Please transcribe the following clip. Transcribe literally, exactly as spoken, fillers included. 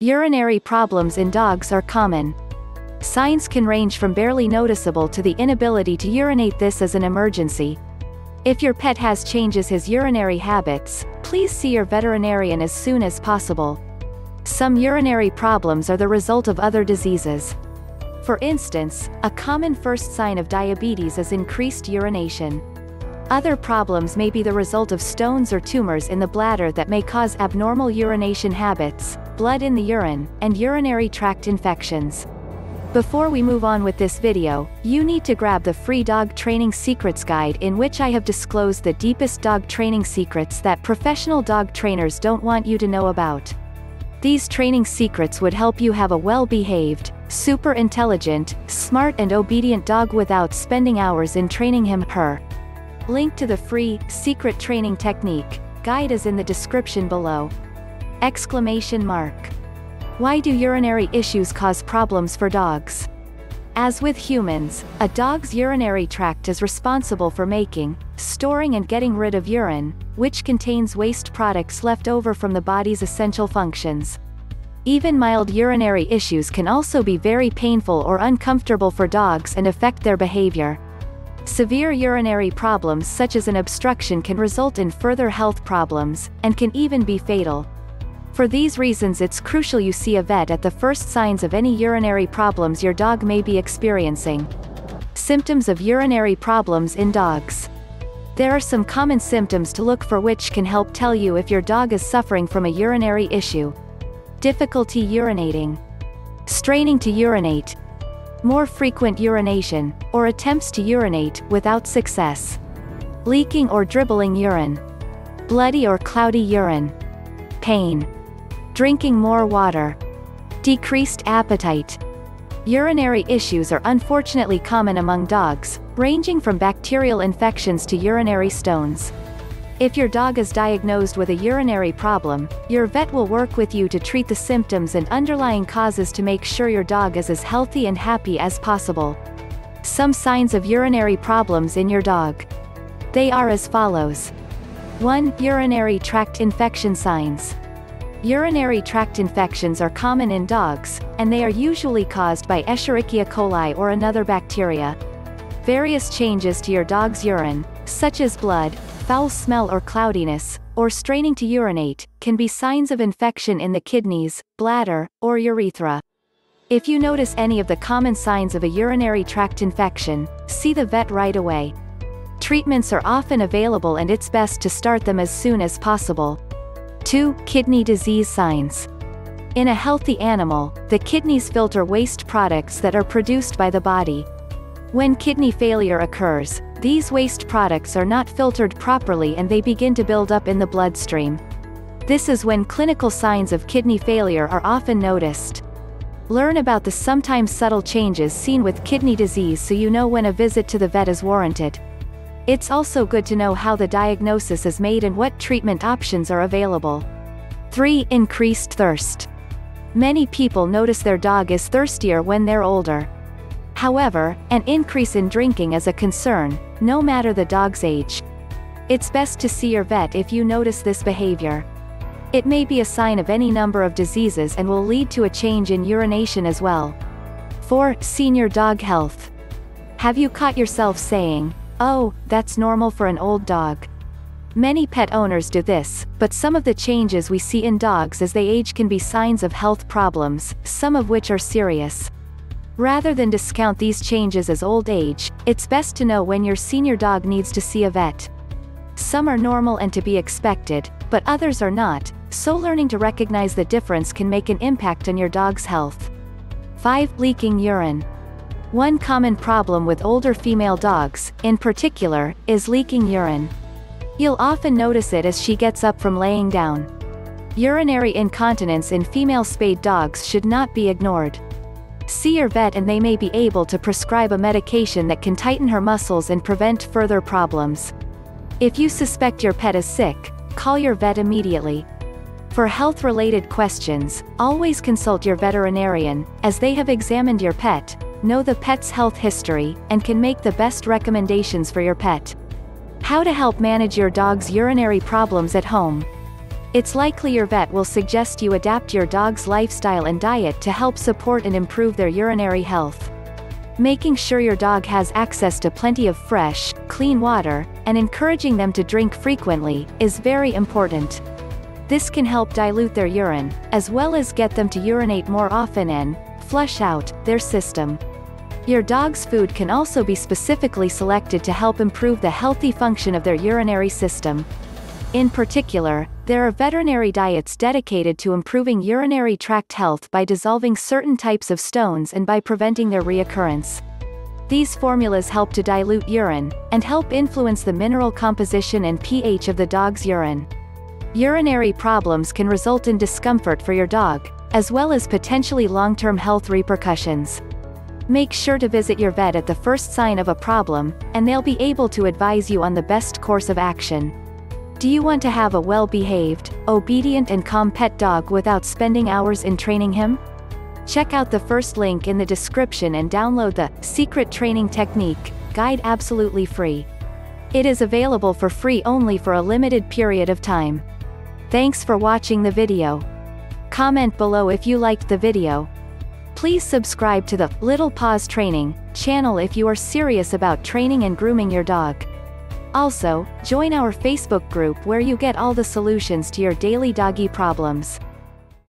Urinary problems in dogs are common. Signs can range from barely noticeable to the inability to urinate. This is an emergency. If your pet has changes his urinary habits, please see your veterinarian as soon as possible. Some urinary problems are the result of other diseases. For instance, a common first sign of diabetes is increased urination. Other problems may be the result of stones or tumors in the bladder that may cause abnormal urination habits, blood in the urine, and urinary tract infections. Before we move on with this video, you need to grab the free dog training secrets guide in which I have disclosed the deepest dog training secrets that professional dog trainers don't want you to know about. These training secrets would help you have a well-behaved, super intelligent, smart and obedient dog without spending hours in training him or her. Link to the free, secret training technique guide is in the description below. Exclamation mark. Why do urinary issues cause problems for dogs? As with humans, a dog's urinary tract is responsible for making, storing and getting rid of urine, which contains waste products left over from the body's essential functions. Even mild urinary issues can also be very painful or uncomfortable for dogs and affect their behavior. Severe urinary problems such as an obstruction can result in further health problems, and can even be fatal. For these reasons, it's crucial you see a vet at the first signs of any urinary problems your dog may be experiencing. Symptoms of urinary problems in dogs. There are some common symptoms to look for which can help tell you if your dog is suffering from a urinary issue. Difficulty urinating. Straining to urinate. More frequent urination, or attempts to urinate, without success. Leaking or dribbling urine. Bloody or cloudy urine. Pain. Drinking more water. Decreased appetite. Urinary issues are unfortunately common among dogs, ranging from bacterial infections to urinary stones. If your dog is diagnosed with a urinary problem, your vet will work with you to treat the symptoms and underlying causes to make sure your dog is as healthy and happy as possible. Some signs of urinary problems in your dog. They are as follows. one Urinary tract infection signs. Urinary tract infections are common in dogs, and they are usually caused by Escherichia coli or another bacteria. Various changes to your dog's urine, such as blood, foul smell or cloudiness, or straining to urinate, can be signs of infection in the kidneys, bladder, or urethra. If you notice any of the common signs of a urinary tract infection, see the vet right away. Treatments are often available and it's best to start them as soon as possible. two Kidney disease signs. In a healthy animal, the kidneys filter waste products that are produced by the body. When kidney failure occurs, these waste products are not filtered properly and they begin to build up in the bloodstream. This is when clinical signs of kidney failure are often noticed. Learn about the sometimes subtle changes seen with kidney disease so you know when a visit to the vet is warranted. It's also good to know how the diagnosis is made and what treatment options are available. three Increased thirst. Many people notice their dog is thirstier when they're older. However, an increase in drinking is a concern, no matter the dog's age. It's best to see your vet if you notice this behavior. It may be a sign of any number of diseases and will lead to a change in urination as well. four Senior dog health. Have you caught yourself saying, "Oh, that's normal for an old dog"? Many pet owners do this, but some of the changes we see in dogs as they age can be signs of health problems, some of which are serious. Rather than discount these changes as old age, it's best to know when your senior dog needs to see a vet. Some are normal and to be expected, but others are not, so learning to recognize the difference can make an impact on your dog's health. five Leaking urine. One common problem with older female dogs, in particular, is leaking urine. You'll often notice it as she gets up from laying down. Urinary incontinence in female spayed dogs should not be ignored. See your vet and they may be able to prescribe a medication that can tighten her muscles and prevent further problems. If you suspect your pet is sick, call your vet immediately. For health-related questions, always consult your veterinarian, as they have examined your pet, know the pet's health history, and can make the best recommendations for your pet. How to help manage your dog's urinary problems at home. It's likely your vet will suggest you adapt your dog's lifestyle and diet to help support and improve their urinary health. Making sure your dog has access to plenty of fresh, clean water, and encouraging them to drink frequently, is very important. This can help dilute their urine, as well as get them to urinate more often and flush out their system. Your dog's food can also be specifically selected to help improve the healthy function of their urinary system. In particular, there are veterinary diets dedicated to improving urinary tract health by dissolving certain types of stones and by preventing their reoccurrence. These formulas help to dilute urine, and help influence the mineral composition and pH of the dog's urine. Urinary problems can result in discomfort for your dog, as well as potentially long-term health repercussions. Make sure to visit your vet at the first sign of a problem, and they'll be able to advise you on the best course of action. Do you want to have a well-behaved, obedient and calm pet dog without spending hours in training him? Check out the first link in the description and download the Secret Training Technique Guide absolutely free. It is available for free only for a limited period of time. Thanks for watching the video. Comment below if you liked the video. Please subscribe to the Little Paws Training channel if you are serious about training and grooming your dog. Also, join our Facebook group where you get all the solutions to your daily doggy problems.